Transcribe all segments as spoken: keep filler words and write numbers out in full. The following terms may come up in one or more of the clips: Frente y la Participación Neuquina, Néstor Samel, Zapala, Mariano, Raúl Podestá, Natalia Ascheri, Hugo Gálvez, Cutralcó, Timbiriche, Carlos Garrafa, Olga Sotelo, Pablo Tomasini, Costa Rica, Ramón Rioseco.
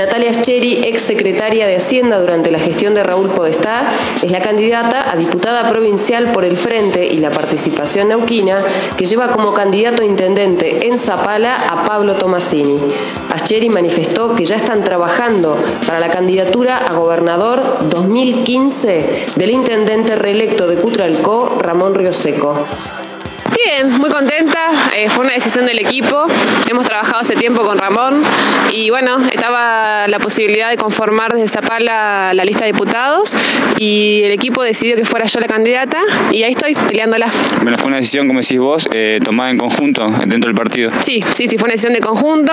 Natalia Ascheri, exsecretaria de Hacienda durante la gestión de Raúl Podestá, es la candidata a diputada provincial por el Frente y la Participación Neuquina, que lleva como candidato a intendente en Zapala a Pablo Tomasini. Ascheri manifestó que ya están trabajando para la candidatura a gobernador dos mil quince del intendente reelecto de Cutralcó, Ramón Rioseco. Bien, muy contenta, eh, fue una decisión del equipo, hemos trabajado hace tiempo con Ramón y bueno, estaba la posibilidad de conformar desde Zapala la lista de diputados y el equipo decidió que fuera yo la candidata y ahí estoy peleándola. Bueno, fue una decisión, como decís vos, eh, tomada en conjunto dentro del partido. Sí, sí, sí, fue una decisión de conjunto,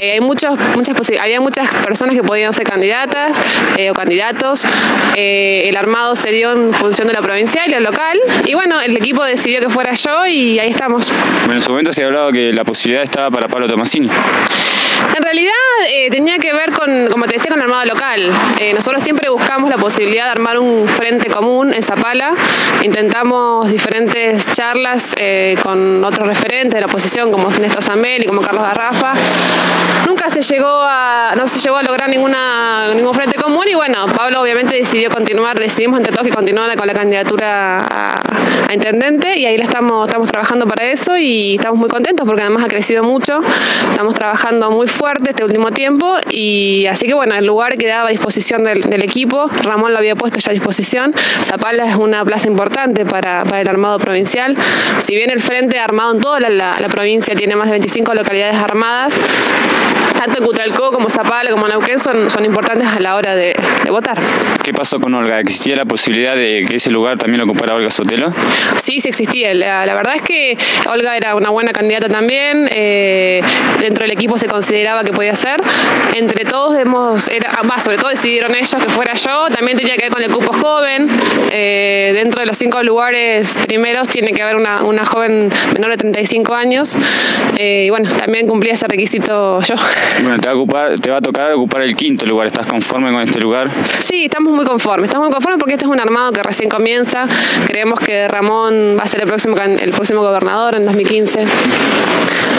eh, hay muchos, muchas había muchas personas que podían ser candidatas eh, o candidatos, eh, el armado se dio en función de la provincial y la local y bueno, el equipo decidió que fuera yo y Y ahí estamos. Bueno, en su momento se ha hablado que la posibilidad estaba para Pablo Tomasini. En realidad eh, tenía que ver con, como te decía, con el armado local. Eh, nosotros siempre buscamos la posibilidad de armar un frente común en Zapala. Intentamos diferentes charlas eh, con otros referentes de la oposición, como Néstor Samel y como Carlos Garrafa. Nunca se llegó a, no se llegó a lograr ninguna, ningún frente común y bueno, Pablo obviamente decidió continuar, decidimos entre todos que continuara con la candidatura a, a intendente y ahí la estamos, estamos trabajando para eso y estamos muy contentos porque además ha crecido mucho, estamos trabajando muy fuerte este último tiempo y así que bueno, el lugar quedaba a disposición del, del equipo, Ramón lo había puesto ya a disposición, Zapala es una plaza importante para, para el armado provincial, si bien el frente armado en toda la, la, la provincia tiene más de veinticinco localidades armadas, tanto Cutralcó como Zapala como Neuquén son, son importantes a la hora de, de votar. ¿Qué pasó con Olga? ¿Existía la posibilidad de que ese lugar también lo ocupara Olga Sotelo? Sí, sí existía, la, la verdad es que Olga era una buena candidata también, eh, dentro del equipo se consideraba que podía ser, entre todos hemos, era, más sobre todo decidieron ellos que fuera yo, también tenía que ver con el cupo joven, eh, dentro de los cinco lugares primeros tiene que haber una, una joven menor de treinta y cinco años, eh, y bueno, también cumplía ese requisito yo. Bueno, te va a ocupar, te va a tocar ocupar el quinto lugar, ¿estás conforme con este lugar? Sí, estamos muy conformes, estamos muy conformes porque este es un armado que recién comienza, creemos que Ramón va a ser el próximo, el próximo gobernador en dos mil quince,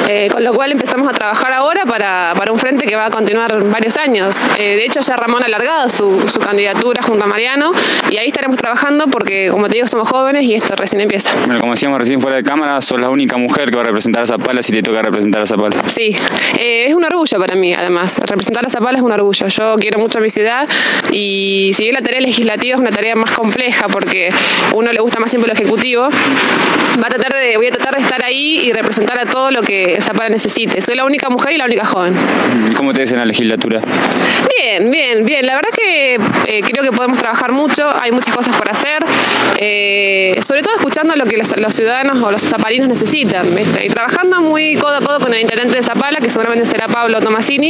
eh, con lo cual empezamos a trabajar ahora para, para un frente que va a continuar varios años, eh, de hecho ya Ramón ha alargado su, su candidatura junto a Mariano y ahí estaremos trabajando porque como te digo somos jóvenes y esto recién empieza. Bueno, como decíamos recién fuera de cámara, sos la única mujer que va a representar a Zapala si te toca representar a Zapala. Sí, eh, es un orgullo para mí, además. Representar a Zapala es un orgullo. Yo quiero mucho a mi ciudad y si bien la tarea legislativa es una tarea más compleja porque a uno le gusta más siempre lo ejecutivo, va a tratar de, voy a tratar de estar ahí y representar a todo lo que Zapala necesite. Soy la única mujer y la única joven. ¿Cómo te ves en la legislatura? Bien, bien, bien. La verdad que eh, creo que podemos trabajar mucho, hay muchas cosas por hacer, eh, sobre todo escuchando lo que los, los ciudadanos o los zapalinos necesitan, ¿viste? Y trabajando muy codo a codo con el intendente de Zapala, que seguramente será Pablo Tomasini,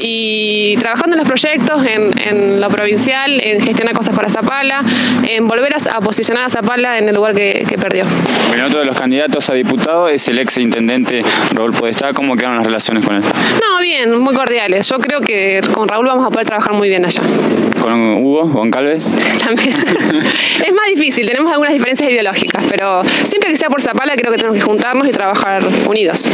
y trabajando en los proyectos, en, en lo provincial, en gestionar cosas para Zapala, en volver a, a posicionar a Zapala en el lugar que, que perdió. Bueno, otro de los candidatos a diputado es el ex intendente Raúl Podestá. ¿Cómo quedaron las relaciones con él? No, bien, muy cordiales. Yo creo que con Raúl vamos a poder trabajar muy bien allá. ¿Con Hugo, con Gálvez? También. Es más difícil, tenemos algunas diferencias ideológicas, pero siempre que sea por Zapala creo que tenemos que juntarnos y trabajar unidos.